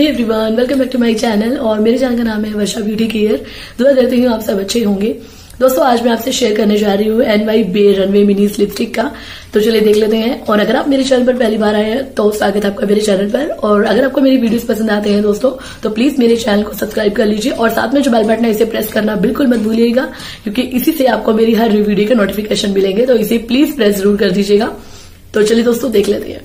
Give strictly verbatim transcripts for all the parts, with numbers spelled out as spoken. Hey everyone, welcome back to my channel. और मेरे channel का नाम है वर्षा ब्यूटी केयर। दुआ करती हूँ आप सब अच्छे होंगे। दोस्तों, आज मैं आपसे शेयर करने जा रही हूँ NY B A runway minis lipstick का। तो चलिए देख लेते हैं। और अगर आप मेरे चैनल पर पहली बार आए हैं तो स्वागत है आपका मेरे चैनल पर। और अगर आपको मेरी वीडियोस पसंद आते हैं दोस्तों, तो प्लीज मेरे चैनल को सब्सक्राइब कर लीजिए और साथ में जो बेल बटन है इसे प्रेस करना बिल्कुल मत भूलिएगा, क्योंकि इसी से आपको मेरी हर वीडियो के नोटिफिकेशन मिलेंगे। तो इसे प्लीज प्रेस जरूर कर दीजिएगा। तो चलिए दोस्तों देख लेते हैं।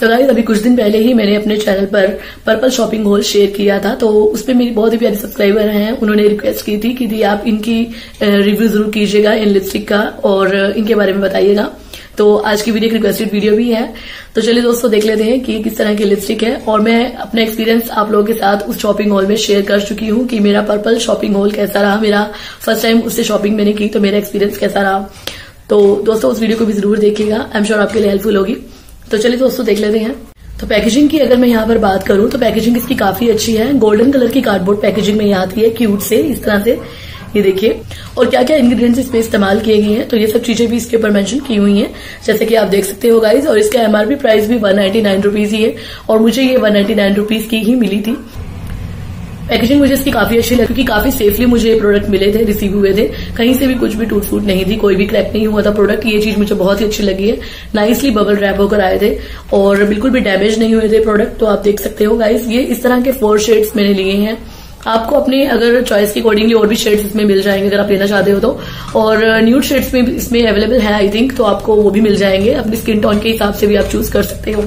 सो गाइस, अभी कुछ दिन पहले ही मैंने अपने चैनल पर पर्पल शॉपिंग हॉल शेयर किया था। तो उसमें मेरी बहुत ही प्यारी सब्सक्राइबर हैं, उन्होंने रिक्वेस्ट की थी कि दी आप इनकी रिव्यू जरूर कीजिएगा इन लिपस्टिक का, और इनके बारे में बताइएगा। तो आज की वीडियो एक रिक्वेस्टेड वीडियो भी है। तो चलिए दोस्तों देख लेते हैं कि किस तरह की लिपस्टिक है। और मैं अपना एक्सपीरियंस आप लोगों के साथ उस शॉपिंग हॉल में शेयर कर चुकी हूँ कि मेरा पर्पल शॉपिंग हॉल कैसा रहा, मेरा फर्स्ट टाइम उससे शॉपिंग मैंने की तो मेरा एक्सपीरियंस कैसा रहा। तो दोस्तों उस वीडियो को भी जरूर देखिएगा, आई एम श्योर आपके लिए हेल्पफुल होगी। तो चलिए दोस्तों देख लेते हैं। तो पैकेजिंग की अगर मैं यहाँ पर बात करूँ तो पैकेजिंग इसकी काफी अच्छी है। गोल्डन कलर की कार्डबोर्ड पैकेजिंग में ये आती है, क्यूट से इस तरह से, ये देखिए। और क्या क्या इंग्रेडिएंट्स इसमें इस्तेमाल किए गए हैं तो ये सब चीजें भी इसके ऊपर मेंशन की हुई हैं, जैसे कि आप देख सकते हो गाइज। और इसका एमआरपी प्राइस भी वन नाइन्टी नाइन रुपीज ही है, और मुझे ये वन नाइन्टी नाइन रुपीज की ही मिली थी। पैकेजिंग मुझे इसकी काफी अच्छी लगी क्योंकि काफी सेफली मुझे ये प्रोडक्ट मिले थे, रिसीव हुए थे। कहीं से भी कुछ भी टूट फूट नहीं थी, कोई भी क्रैक नहीं हुआ था प्रोडक्ट। ये चीज मुझे बहुत ही अच्छी लगी है। नाइसली बबल रैप होकर आए थे और बिल्कुल भी डैमेज नहीं हुए थे प्रोडक्ट। तो आप देख सकते हो गाइस, ये इस तरह के फोर शेड्स मैंने लिए हैं। आपको अपने अगर चॉइस के अकॉर्डिंगली और भी शेड्स इसमें मिल जाएंगे अगर आप लेना चाहते हो तो। और न्यूड शेड्स में इसमें अवेलेबल है आई थिंक, तो आपको वो भी मिल जाएंगे। अपनी स्किन टोन के हिसाब से भी आप चूज कर सकते हो।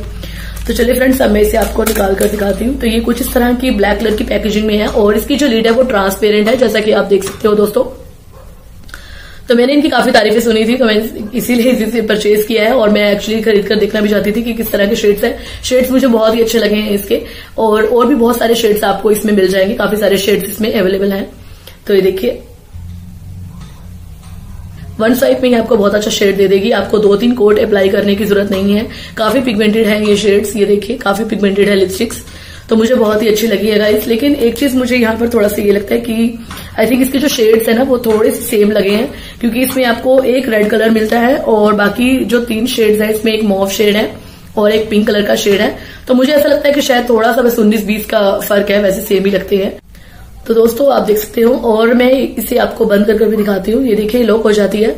तो चलिए फ्रेंड्स, अब मैं इसे आपको निकाल कर दिखाती हूँ। तो ये कुछ इस तरह की ब्लैक कलर की पैकेजिंग में है, और इसकी जो लीड है वो ट्रांसपेरेंट है, जैसा कि आप देख सकते हो दोस्तों। तो मैंने इनकी काफी तारीफें सुनी थी, तो मैंने इसीलिए इसे परचेज किया है। और मैं एक्चुअली खरीद कर देखना भी चाहती थी कि किस तरह के शेड्स हैं। शेड्स मुझे बहुत ही अच्छे लगे हैं इसके, और और भी बहुत सारे शेड्स आपको इसमें मिल जाएंगे। काफी सारे शेड्स इसमें अवेलेबल हैं। तो ये देखिए, वन स्वाइप में ही आपको बहुत अच्छा शेड दे देगी। आपको दो तीन कोट अप्लाई करने की जरूरत नहीं है। काफी पिगमेंटेड है ये शेड्स, ये देखिए काफी पिगमेंटेड है लिपस्टिक्स। तो मुझे बहुत ही अच्छी लगी है गाइस। लेकिन एक चीज मुझे यहाँ पर थोड़ा सा ये लगता है कि आई थिंक इसके जो शेड्स है ना वो थोड़े से सेम लगे हैं, क्योंकि इसमें आपको एक रेड कलर मिलता है और बाकी जो तीन शेड्स है इसमें एक मॉव शेड है और एक पिंक कलर का शेड है। तो मुझे ऐसा लगता है कि शायद थोड़ा सा बस उन्नीस बीस का फर्क है, वैसे सेम ही लगते हैं। तो दोस्तों आप देख सकते हो, और मैं इसे आपको बंद करके भी दिखाती हूँ। ये देखिए लॉक हो जाती है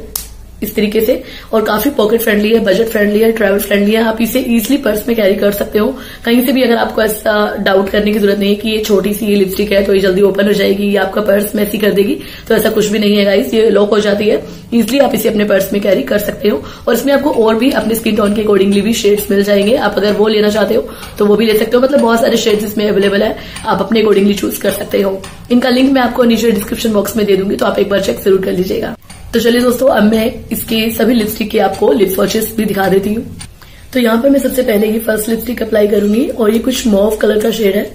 इस तरीके से, और काफी पॉकेट फ्रेंडली है, बजट फ्रेंडली है, ट्रैवल फ्रेंडली है। आप इसे इजिली पर्स में कैरी कर सकते हो कहीं से भी। अगर आपको ऐसा डाउट करने की जरूरत नहीं है कि ये छोटी सी ये लिपस्टिक है तो ये जल्दी ओपन हो जाएगी या आपका पर्स मैसी कर देगी, तो ऐसा कुछ भी नहीं है गाइस। ये लॉक हो जाती है, इजिली आप इसे अपने पर्स में कैरी कर सकते हो। और इसमें आपको और भी अपने स्किन टोन के अकॉर्डिंगली भी शेड्स मिल जाएंगे। आप अगर वो लेना चाहते हो तो वो भी ले सकते हो। मतलब बहुत सारे शेड्स इसमें अवेलेबल है, आप अपने अकॉर्डिंगली चूज कर सकते हो। इनका लिंक मैं आपको नीचे डिस्क्रिप्शन बॉक्स में दे दूंगी, तो आप एक बार चेक जरूर कर लीजिएगा। तो चलिए दोस्तों, अब मैं इसके सभी लिपस्टिक के आपको लिप स्वॉचेस भी दिखा देती हूँ। तो यहाँ पर मैं सबसे पहले ये फर्स्ट लिपस्टिक अप्लाई करूंगी, और ये कुछ मॉव कलर का शेड है।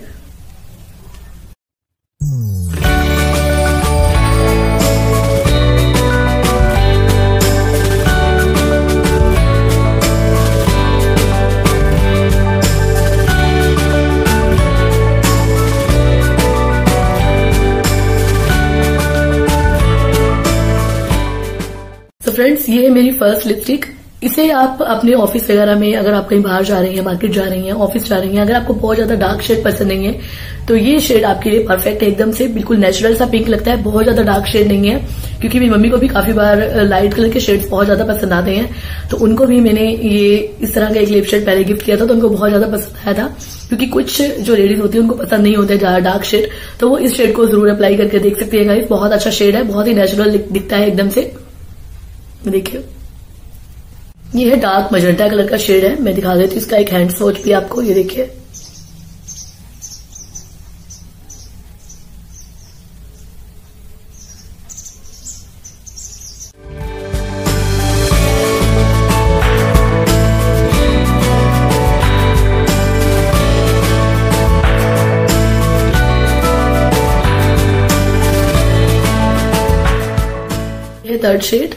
फ्रेंड्स, ये है मेरी फर्स्ट लिपस्टिक। इसे आप अपने ऑफिस वगैरह में, अगर आप कहीं बाहर जा रही हैं, मार्केट जा रही हैं, ऑफिस जा रही हैं, अगर आपको बहुत ज्यादा डार्क शेड पसंद नहीं है तो ये शेड आपके लिए परफेक्ट है। एकदम से बिल्कुल नेचुरल सा पिंक लगता है, बहुत ज्यादा डार्क शेड नहीं है। क्योंकि मेरी मम्मी को भी काफी बार लाइट कलर के शेड्स बहुत ज्यादा पसंद आते हैं, तो उनको भी मैंने ये इस तरह का एक लिप शेड पहले गिफ्ट किया था, तो उनको बहुत ज्यादा पसंद आया था। क्योंकि कुछ जो लेडीज होती है उनको पसंद नहीं होते ज्यादा डार्क शेड, तो वो इस शेड को जरूर अप्लाई करके देख सकती है गाइस। बहुत अच्छा शेड है, बहुत ही नेचुरल दिखता है एकदम से। देखिए, ये है डार्क मजेंटा कलर का शेड है। मैं दिखा देती हूँ इसका एक हैंड स्वॉच भी आपको, ये देखिए। ये थर्ड शेड,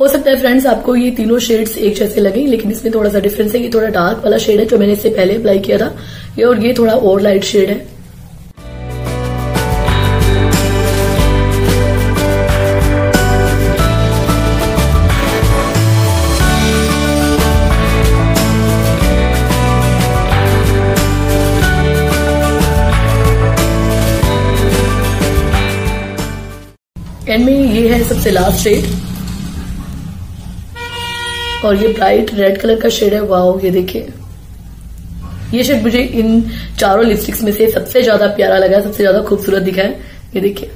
हो सकता है फ्रेंड्स आपको ये तीनों शेड्स एक जैसे लगे, लेकिन इसमें थोड़ा सा डिफरेंस है। ये थोड़ा डार्क वाला शेड है जो मैंने इससे पहले अप्लाई किया था, ये, और ये थोड़ा और लाइट शेड है। ये है सबसे लास्ट शेड और ये ब्राइट रेड कलर का शेड है। वाओ, ये देखिए, ये शेड मुझे इन चारों लिपस्टिक्स में से सबसे ज्यादा प्यारा लगा, सबसे ज्यादा खूबसूरत दिखा है। ये देखिए,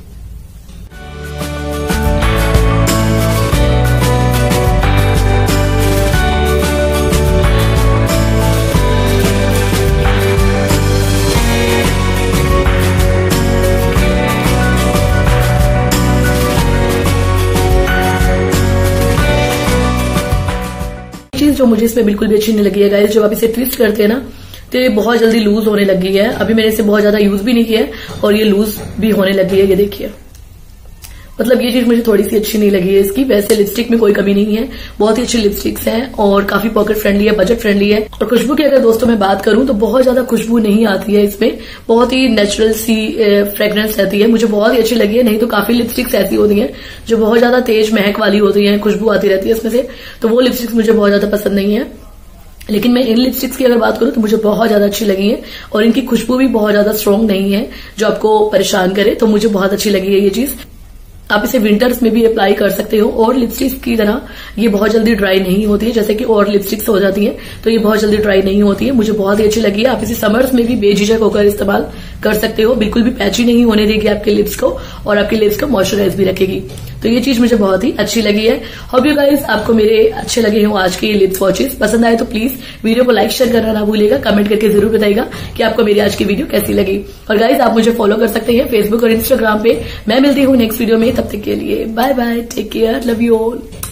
चीज जो मुझे इसमें बिल्कुल भी अच्छी नहीं लगी है गाइस, जब आप इसे ट्विस्ट करते हैं ना तो ये बहुत जल्दी लूज होने लगी है। अभी मैंने इसे बहुत ज्यादा यूज भी नहीं किया है और ये लूज भी होने लगी है। ये देखिए, मतलब ये चीज मुझे थोड़ी सी अच्छी नहीं लगी है इसकी। वैसे लिपस्टिक में कोई कमी नहीं है, बहुत ही अच्छी लिपस्टिक्स हैं और काफी पॉकेट फ्रेंडली है, बजट फ्रेंडली है। और खुशबू की अगर दोस्तों मैं बात करूं तो बहुत ज्यादा खुशबू नहीं आती है इसमें, बहुत ही नेचुरल सी फ्रेग्रेंस रहती है, मुझे बहुत ही अच्छी लगी है। नहीं तो काफी लिपस्टिक्स ऐसी होती है जो बहुत ज्यादा तेज महक वाली होती है, खुशबू आती रहती है इसमें से, तो वो लिपस्टिक्स मुझे बहुत ज्यादा पसंद नहीं है। लेकिन मैं इन लिपस्टिक्स की अगर बात करूं तो मुझे बहुत ज्यादा अच्छी लगी है और इनकी खुशबू भी बहुत ज्यादा स्ट्रांग नहीं है जो आपको परेशान करे, तो मुझे बहुत अच्छी लगी है ये चीज। आप इसे विंटर्स में भी अप्लाई कर सकते हो और लिपस्टिक्स की तरह ये बहुत जल्दी ड्राई नहीं होती है, जैसे कि और लिपस्टिक्स हो जाती है, तो ये बहुत जल्दी ड्राई नहीं होती है, मुझे बहुत ही अच्छी लगी है। आप इसे समर्स में भी बेझिझक होकर इस्तेमाल कर सकते हो, बिल्कुल भी पैची नहीं होने देगी आपके लिप्स को और आपके लिप्स को मॉइस्चराइज भी रखेगी, तो ये चीज मुझे बहुत ही अच्छी लगी है। होप यू गाइस आपको मेरे अच्छे लगे हो आज के ये लिप्स वॉचेस, पसंद आए तो प्लीज वीडियो को लाइक शेयर करना ना भूलिएगा, कमेंट करके जरूर बताइएगा कि आपको मेरी आज की वीडियो कैसी लगी। और गाइज आप मुझे फॉलो कर सकते हैं फेसबुक और इंस्टाग्राम पे। मैं मिलती हूँ नेक्स्ट वीडियो में, तब तक के लिए bye bye, take care, love you all.